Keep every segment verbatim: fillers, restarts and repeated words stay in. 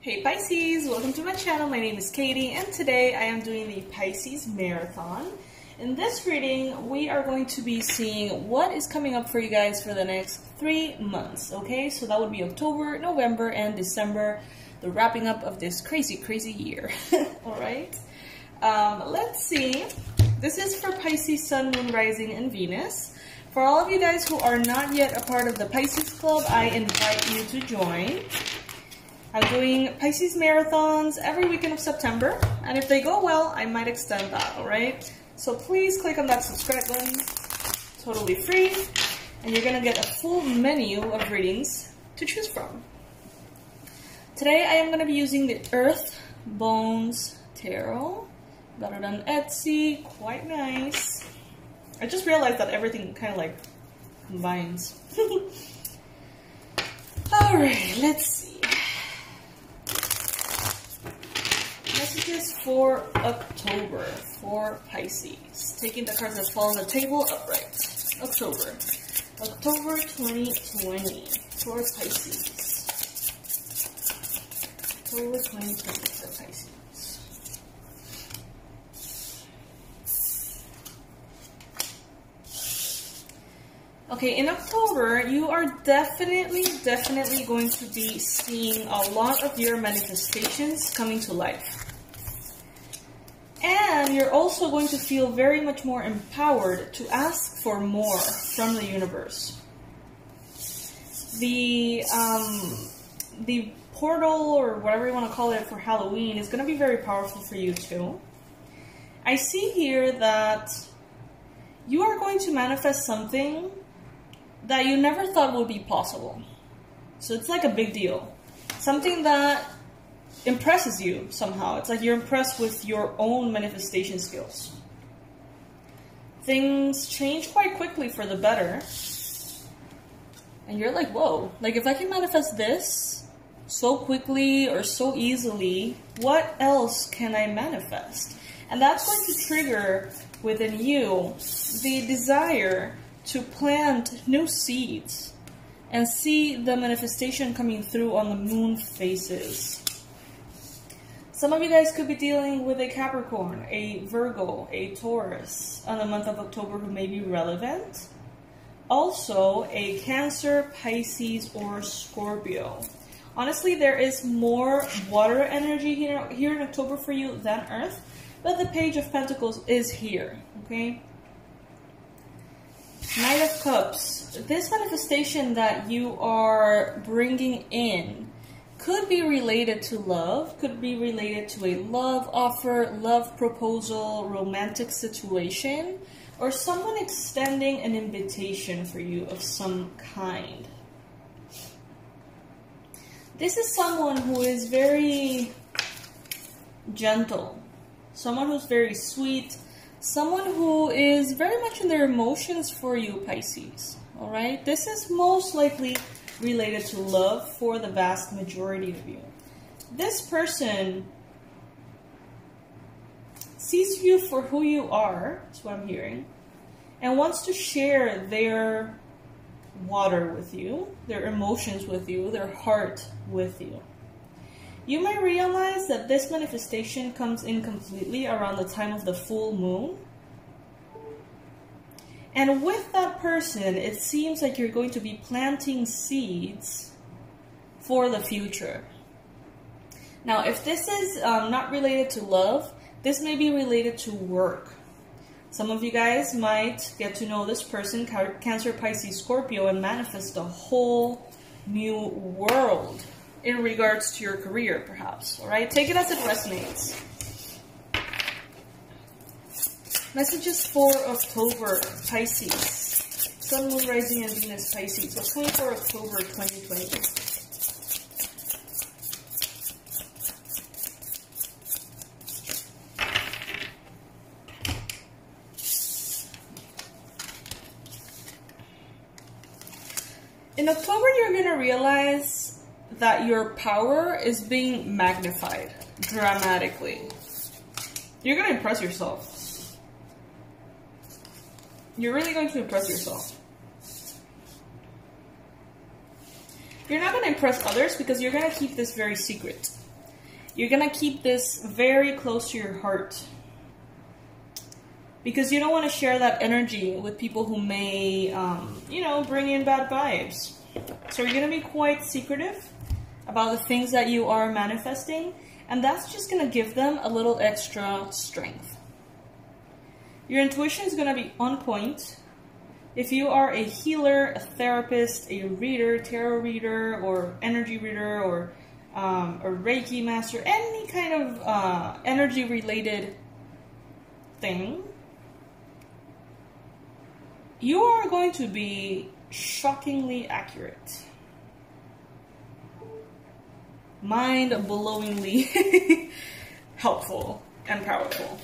Hey Pisces, welcome to my channel. My name is Katie and today I am doing the Pisces Marathon. In this reading, we are going to be seeing what is coming up for you guys for the next three months, okay? So that would be October, November, and December, the wrapping up of this crazy, crazy year, all right? Um, let's see. This is for Pisces, Sun, Moon, Rising, and Venus. For all of you guys who are not yet a part of the Pisces Club, I invite you to join. I'm doing Pisces Marathons every weekend of September, and if they go well, I might extend that, alright? So please click on that subscribe button, totally free, and you're gonna get a full menu of readings to choose from. Today I am gonna be using the Earth Bones Tarot. Got it on Etsy, quite nice. I just realized that everything kind of like combines. Alright, let's see. Messages for October for Pisces. Taking the cards that fall on the table upright. October. October twenty twenty for Pisces. October twenty twenty for Pisces. Okay, in October, you are definitely, definitely going to be seeing a lot of your manifestations coming to life. And you're also going to feel very much more empowered to ask for more from the universe. The um, the portal, or whatever you want to call it, for Halloween is going to be very powerful for you too. I see here that you are going to manifest something that you never thought would be possible. So it's like a big deal. Something that impresses you somehow. It's like you're impressed with your own manifestation skills. Things change quite quickly for the better. And you're like, whoa, like if I can manifest this so quickly or so easily, what else can I manifest? And that's going to trigger within you the desire to plant new seeds and see the manifestation coming through on the moon phases. Some of you guys could be dealing with a Capricorn, a Virgo, a Taurus on the month of October who may be relevant. Also, a Cancer, Pisces, or Scorpio. Honestly, there is more water energy here, here in October for you than Earth, but the Page of Pentacles is here, okay? Knight of Cups. This manifestation that you are bringing in could be related to love, could be related to a love offer, love proposal, romantic situation, or someone extending an invitation for you of some kind. This is someone who is very gentle, someone who's very sweet, someone who is very much in their emotions for you, Pisces, all right? This is most likely related to love for the vast majority of you. This person sees you for who you are, that's what I'm hearing, and wants to share their water with you, their emotions with you, their heart with you. You may realize that this manifestation comes in completely around the time of the full moon. And with that person, it seems like you're going to be planting seeds for the future. Now, if this is um, not related to love, this may be related to work. Some of you guys might get to know this person, Cancer, Pisces, Scorpio, and manifest a whole new world in regards to your career, perhaps. All right? Take it as it resonates. Messages for October, Pisces. Sun, Moon, Rising, and Venus, Pisces. So twenty-four October twenty twenty. In October, you're going to realize that your power is being magnified dramatically. You're going to impress yourself. You're really going to impress yourself. You're not going to impress others because you're going to keep this very secret. You're going to keep this very close to your heart, because you don't want to share that energy with people who may, um, you know, bring in bad vibes. So you're going to be quite secretive about the things that you are manifesting, and that's just going to give them a little extra strength. Your intuition is going to be on point. If you are a healer, a therapist, a reader, tarot reader, or energy reader, or um, a Reiki master, any kind of uh, energy-related thing, you are going to be shockingly accurate. Mind-blowingly helpful and powerful.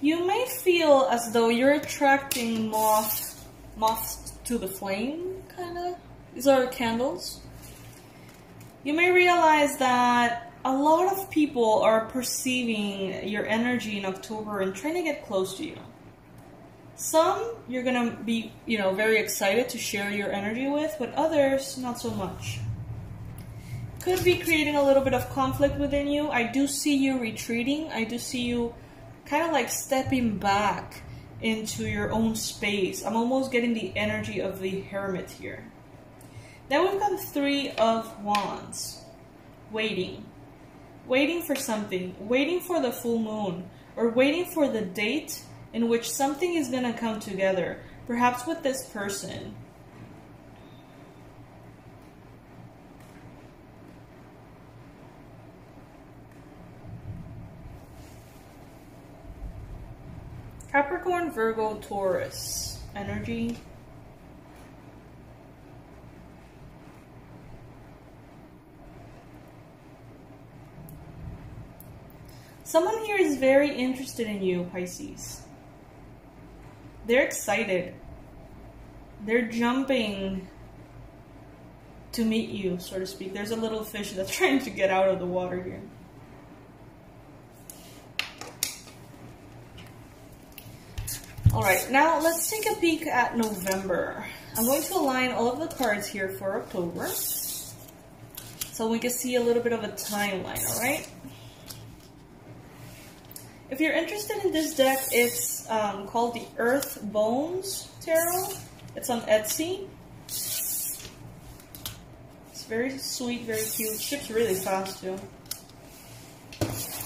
You may feel as though you're attracting moth, moths to the flame, kind of. These are candles. You may realize that a lot of people are perceiving your energy in October and trying to get close to you. Some you're going to be, you know, very excited to share your energy with, but others not so much. Could be creating a little bit of conflict within you. I do see you retreating. I do see you kind of like stepping back into your own space. I'm almost getting the energy of the hermit here. Then we've got three of wands. Waiting. Waiting for something. Waiting for the full moon. Or waiting for the date in which something is going to come together. Perhaps with this person. Capricorn, Virgo, Taurus energy. Someone here is very interested in you, Pisces. They're excited. They're jumping to meet you, so to speak. There's a little fish that's trying to get out of the water here. Alright, now let's take a peek at November. I'm going to align all of the cards here for October, so we can see a little bit of a timeline, alright? If you're interested in this deck, it's um, called the Earth Bones Tarot. It's on Etsy. It's very sweet, very cute. It ships really fast too.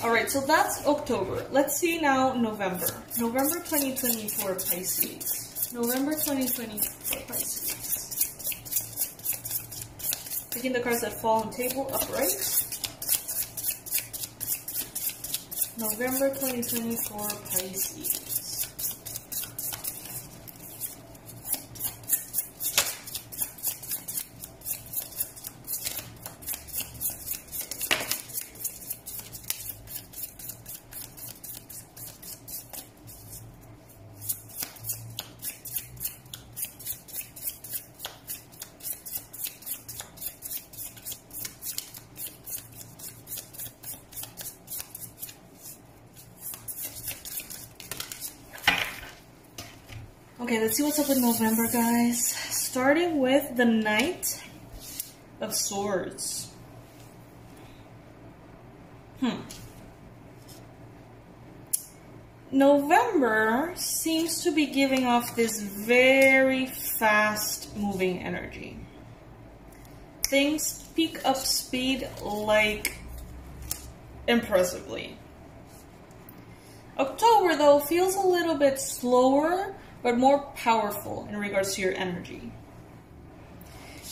Alright, so that's October. Let's see now November. November twenty twenty-four, Pisces. November twenty twenty-four, Pisces. Picking the cards that fall on table upright. November twenty twenty-four, Pisces. Okay, let's see what's up with November, guys. Starting with the Knight of Swords. Hmm. November seems to be giving off this very fast-moving energy. Things pick up speed, like, impressively. October, though, feels a little bit slower, but more powerful in regards to your energy.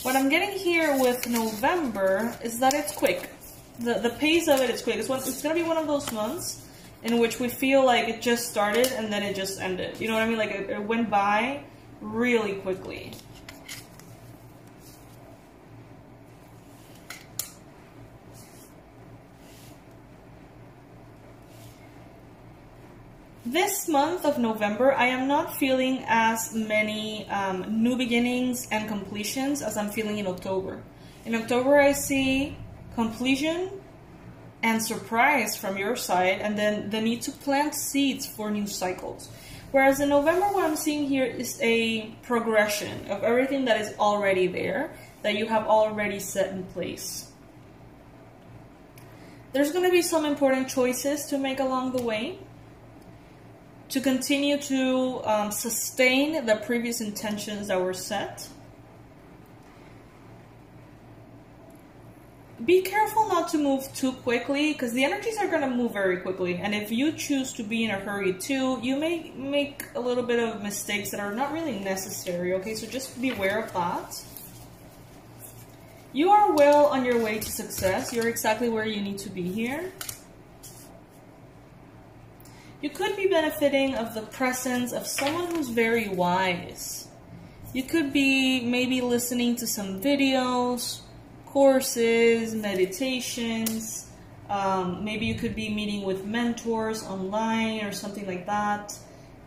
What I'm getting here with November is that it's quick. The, the pace of it is quick. It's, one, it's gonna be one of those months in which we feel like it just started and then it just ended. You know what I mean? Like it, it went by really quickly. This month of November, I am not feeling as many um, new beginnings and completions as I'm feeling in October. In October, I see completion and surprise from your side, and then the need to plant seeds for new cycles. Whereas in November, what I'm seeing here is a progression of everything that is already there, that you have already set in place. There's going to be some important choices to make along the way to continue to um, sustain the previous intentions that were set. Be careful not to move too quickly, because the energies are going to move very quickly. And if you choose to be in a hurry too, you may make a little bit of mistakes that are not really necessary, okay? So just beware of that. You are well on your way to success. You're exactly where you need to be here. You could be benefiting of the presence of someone who's very wise. You could be maybe listening to some videos, courses, meditations, um, maybe you could be meeting with mentors online or something like that.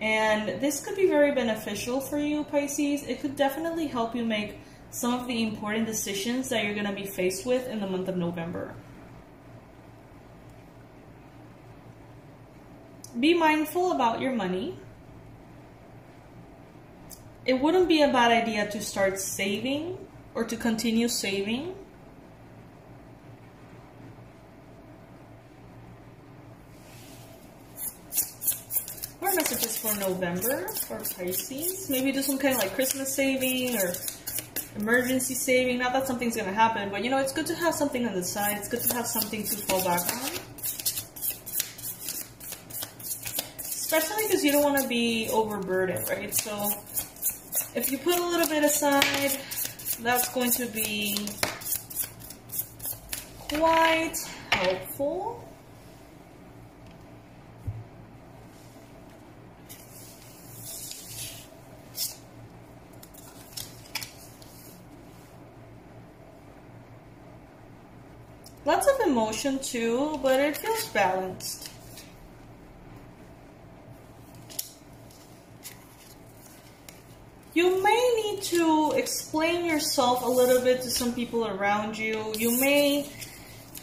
And this could be very beneficial for you, Pisces. It could definitely help you make some of the important decisions that you're going to be faced with in the month of November. Be mindful about your money. It wouldn't be a bad idea to start saving or to continue saving. More messages for November for Pisces. Maybe do some kind of like Christmas saving or emergency saving. Not that something's going to happen, but you know, it's good to have something on the side. It's good to have something to fall back on. Especially because you don't want to be overburdened, right? So if you put a little bit aside, that's going to be quite helpful. Lots of emotion too, but it feels balanced. You may need to explain yourself a little bit to some people around you. You may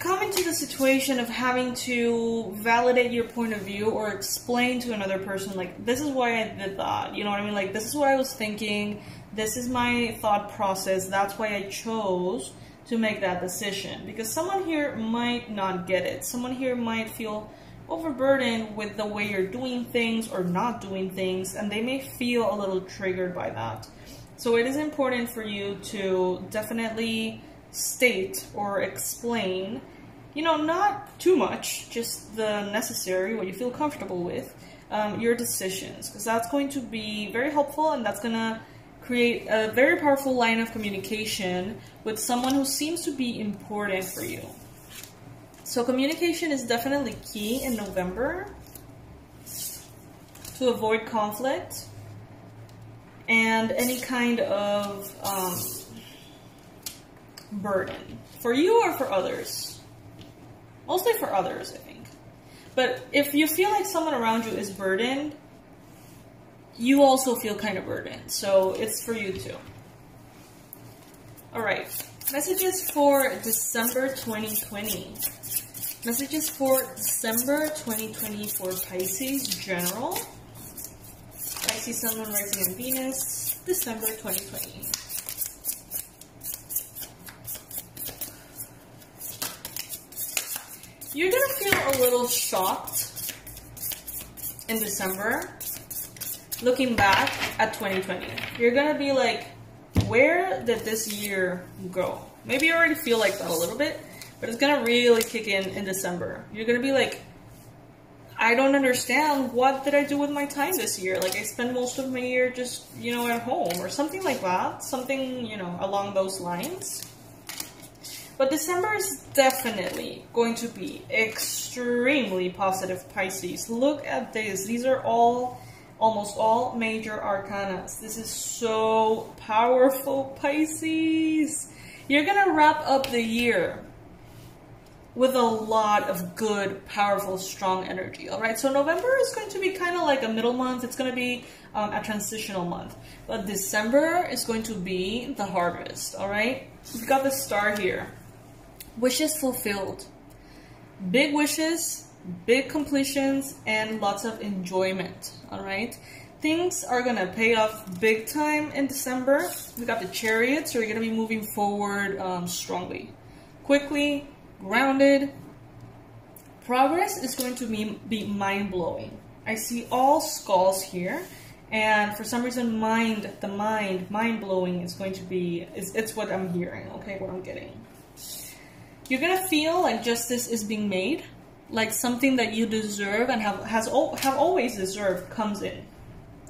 come into the situation of having to validate your point of view or explain to another person, like, this is why I did that. You know what I mean? Like, this is what I was thinking. This is my thought process. That's why I chose to make that decision. Because someone here might not get it. Someone here might feel overburdened with the way you're doing things or not doing things, and they may feel a little triggered by that. So it is important for you to definitely state or explain, you know, not too much, just the necessary, what you feel comfortable with, um, your decisions, because that's going to be very helpful, and that's going to create a very powerful line of communication with someone who seems to be important for you. So communication is definitely key in November to avoid conflict and any kind of um, burden for you or for others. Mostly for others, I think. But if you feel like someone around you is burdened, you also feel kind of burdened. So it's for you too. All right. Messages for December twenty twenty. Messages for December twenty twenty for Pisces General. Pisces, Sun, Moon, Rising, and Venus. December twenty twenty. You're going to feel a little shocked in December, looking back at twenty twenty. You're going to be like, where did this year go? Maybe you already feel like that a little bit, but it's going to really kick in in December. You're going to be like, I don't understand. What did I do with my time this year? Like, I spent most of my year just, you know, at home or something like that. Something, you know, along those lines. But December is definitely going to be extremely positive, Pisces. Look at this. These are all... almost all major arcanas. This is so powerful, Pisces. You're gonna wrap up the year with a lot of good, powerful, strong energy, all right? So November is going to be kind of like a middle month. It's gonna be um, a transitional month. But December is going to be the harvest, all right? We've got the star here. Wishes fulfilled. Big wishes, big completions, and lots of enjoyment, all right? Things are going to pay off big time in December. We got the Chariot, so you're going to be moving forward um, strongly, quickly, grounded. Progress is going to be, be mind-blowing. I see all skulls here, and for some reason, mind, the mind, mind-blowing is going to be, it's, it's what I'm hearing, okay, what I'm getting. You're going to feel like justice is being made, like something that you deserve and have, has, have always deserved comes in.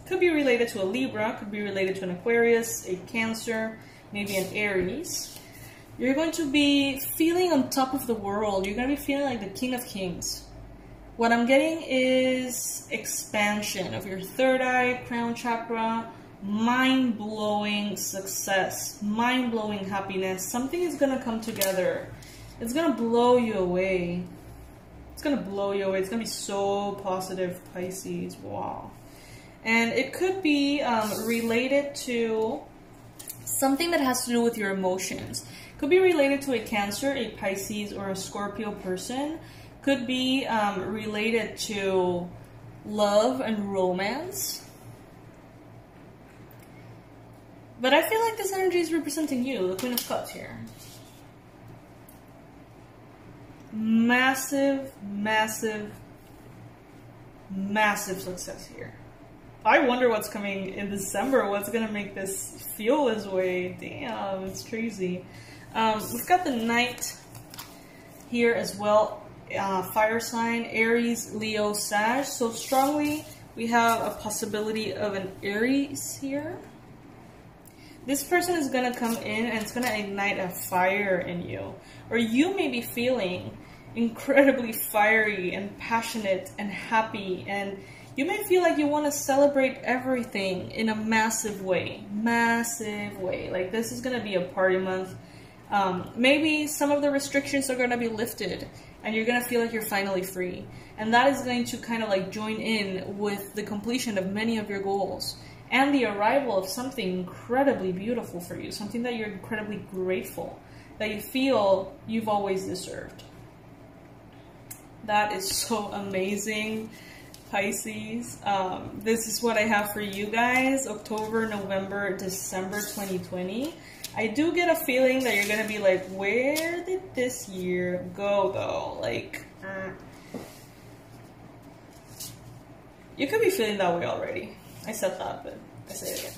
Could be related to a Libra, could be related to an Aquarius, a Cancer, maybe an Aries. You're going to be feeling on top of the world. You're going to be feeling like the King of Kings. What I'm getting is expansion of your third eye, crown chakra, mind-blowing success, mind-blowing happiness. Something is going to come together. It's going to blow you away. It's going to blow you away. It's going to be so positive, Pisces. Wow. And it could be um, related to something that has to do with your emotions. Could be related to a Cancer, a Pisces, or a Scorpio person. Could be um, related to love and romance. But I feel like this energy is representing you, the Queen of Cups here. Massive, massive, massive success here. I wonder what's coming in December. What's going to make this feel this way? Damn, it's crazy. Um, we've got the Knight here as well. Uh, fire sign, Aries, Leo, Sag. So strongly, we have a possibility of an Aries here. This person is going to come in and it's going to ignite a fire in you. Or you may be feeling incredibly fiery and passionate and happy, and you may feel like you want to celebrate everything in a massive way, massive way. Like this is going to be a party month. Um, maybe some of the restrictions are going to be lifted and you're going to feel like you're finally free. And that is going to kind of like join in with the completion of many of your goals and the arrival of something incredibly beautiful for you, something that you're incredibly grateful, that you feel you've always deserved. That is so amazing. Pisces, um, this is what I have for you guys, October, November, December twenty twenty. I do get a feeling that you're going to be like, where did this year go though? Like, uh, you could be feeling that way already. I said that, but I say it again.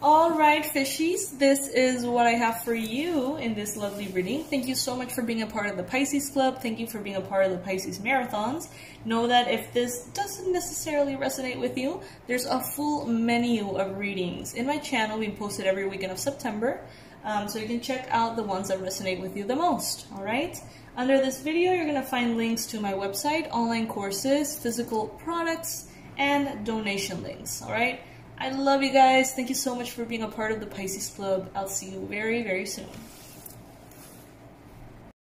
Alright fishies, this is what I have for you in this lovely reading. Thank you so much for being a part of the Pisces Club. Thank you for being a part of the Pisces Marathons. Know that if this doesn't necessarily resonate with you, there's a full menu of readings in my channel being posted every weekend of September. Um, so you can check out the ones that resonate with you the most, alright? Under this video, you're going to find links to my website, online courses, physical products, and donation links, alright? I love you guys. Thank you so much for being a part of the Pisces Club. I'll see you very, very soon.